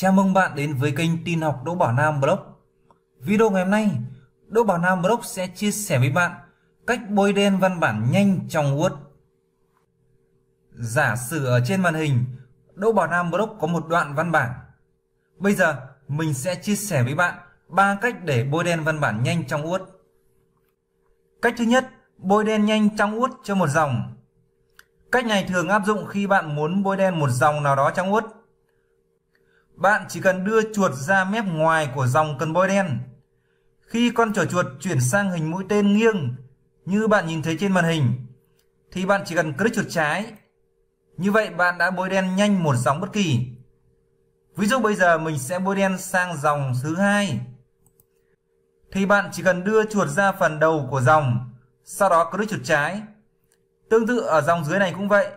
Chào mừng bạn đến với kênh tin học Đỗ Bảo Nam Blog. Video ngày hôm nay, Đỗ Bảo Nam Blog sẽ chia sẻ với bạn cách bôi đen văn bản nhanh trong Word. Giả sử ở trên màn hình, Đỗ Bảo Nam Blog có một đoạn văn bản. Bây giờ, mình sẽ chia sẻ với bạn 3 cách để bôi đen văn bản nhanh trong Word. Cách thứ nhất, bôi đen nhanh trong Word cho một dòng. Cách này thường áp dụng khi bạn muốn bôi đen một dòng nào đó trong Word. Bạn chỉ cần đưa chuột ra mép ngoài của dòng cần bôi đen. Khi con trỏ chuột chuyển sang hình mũi tên nghiêng như bạn nhìn thấy trên màn hình thì bạn chỉ cần click chuột trái. Như vậy bạn đã bôi đen nhanh một dòng bất kỳ. Ví dụ bây giờ mình sẽ bôi đen sang dòng thứ 2. Thì bạn chỉ cần đưa chuột ra phần đầu của dòng, sau đó click chuột trái. Tương tự ở dòng dưới này cũng vậy.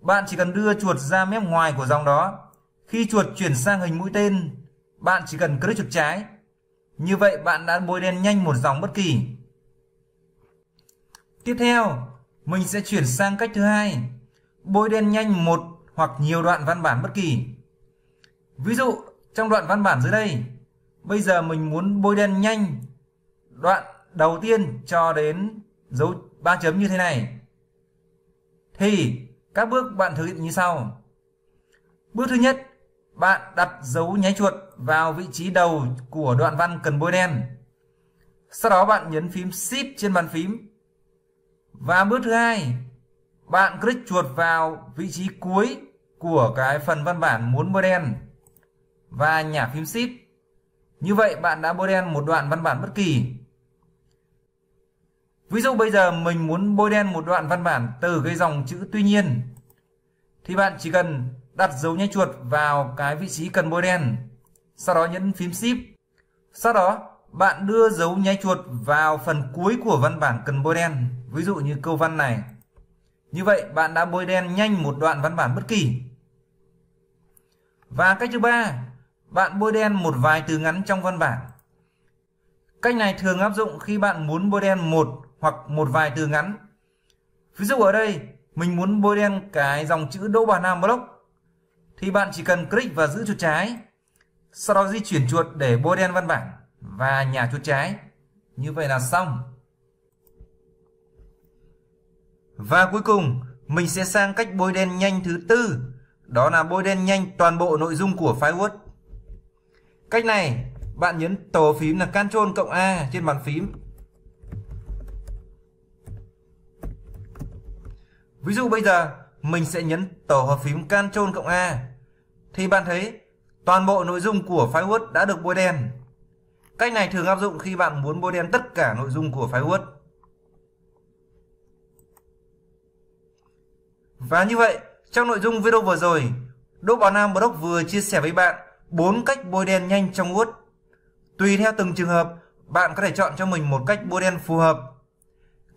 Bạn chỉ cần đưa chuột ra mép ngoài của dòng đó. Khi chuột chuyển sang hình mũi tên, bạn chỉ cần click chuột trái. Như vậy bạn đã bôi đen nhanh một dòng bất kỳ. Tiếp theo, mình sẽ chuyển sang cách thứ hai, bôi đen nhanh một hoặc nhiều đoạn văn bản bất kỳ. Ví dụ, trong đoạn văn bản dưới đây, bây giờ mình muốn bôi đen nhanh đoạn đầu tiên cho đến dấu 3 chấm như thế này. Thì các bước bạn thực hiện như sau. Bước thứ nhất, bạn đặt dấu nháy chuột vào vị trí đầu của đoạn văn cần bôi đen. Sau đó bạn nhấn phím Shift trên bàn phím. Và bước thứ hai, bạn click chuột vào vị trí cuối của cái phần văn bản muốn bôi đen và nhả phím Shift. Như vậy bạn đã bôi đen một đoạn văn bản bất kỳ. Ví dụ bây giờ mình muốn bôi đen một đoạn văn bản từ cái dòng chữ tuy nhiên, thì bạn chỉ cần đặt dấu nháy chuột vào cái vị trí cần bôi đen, sau đó nhấn phím Shift. Sau đó bạn đưa dấu nháy chuột vào phần cuối của văn bản cần bôi đen, ví dụ như câu văn này. Như vậy bạn đã bôi đen nhanh một đoạn văn bản bất kỳ. Và cách thứ ba, bạn bôi đen một vài từ ngắn trong văn bản. Cách này thường áp dụng khi bạn muốn bôi đen một hoặc một vài từ ngắn. Ví dụ ở đây mình muốn bôi đen cái dòng chữ Đỗ Bảo Nam Blog, thì bạn chỉ cần click và giữ chuột trái, sau đó di chuyển chuột để bôi đen văn bản và nhả chuột trái. Như vậy là xong. Và cuối cùng, mình sẽ sang cách bôi đen nhanh thứ tư, đó là bôi đen nhanh toàn bộ nội dung của file Word. Cách này, bạn nhấn tổ phím là Ctrl+A trên bàn phím. Ví dụ bây giờ, mình sẽ nhấn tổ hợp phím Ctrl+A. Thì bạn thấy toàn bộ nội dung của file Word đã được bôi đen. Cách này thường áp dụng khi bạn muốn bôi đen tất cả nội dung của file Word. Và như vậy, trong nội dung video vừa rồi, Đỗ Bảo Nam Blog vừa chia sẻ với bạn 4 cách bôi đen nhanh trong Word. Tùy theo từng trường hợp, bạn có thể chọn cho mình một cách bôi đen phù hợp.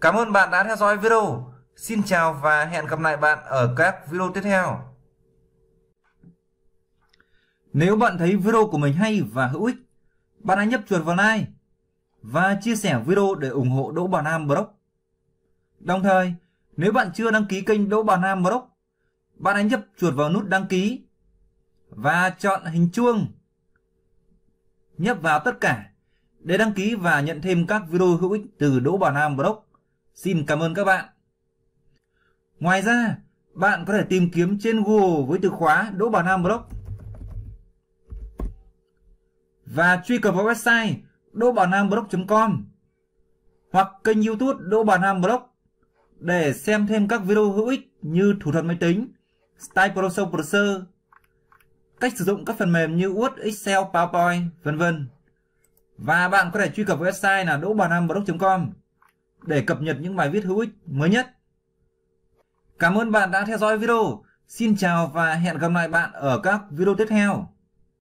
Cảm ơn bạn đã theo dõi video. Xin chào và hẹn gặp lại bạn ở các video tiếp theo. Nếu bạn thấy video của mình hay và hữu ích, bạn hãy nhấp chuột vào like và chia sẻ video để ủng hộ Đỗ Bảo Nam Blog. Đồng thời, nếu bạn chưa đăng ký kênh Đỗ Bảo Nam Blog, bạn hãy nhấp chuột vào nút đăng ký và chọn hình chuông. Nhấp vào tất cả để đăng ký và nhận thêm các video hữu ích từ Đỗ Bảo Nam Blog. Xin cảm ơn các bạn. Ngoài ra, bạn có thể tìm kiếm trên Google với từ khóa Đỗ Bảo Nam Blog và truy cập vào website dobaonamblog.com hoặc kênh YouTube Đỗ Bảo Nam Blog để xem thêm các video hữu ích như thủ thuật máy tính, Style Producer, cách sử dụng các phần mềm như Word, Excel, PowerPoint, vân vân. Và bạn có thể truy cập vào website là dobaonamblog.com để cập nhật những bài viết hữu ích mới nhất. Cảm ơn bạn đã theo dõi video. Xin chào và hẹn gặp lại bạn ở các video tiếp theo.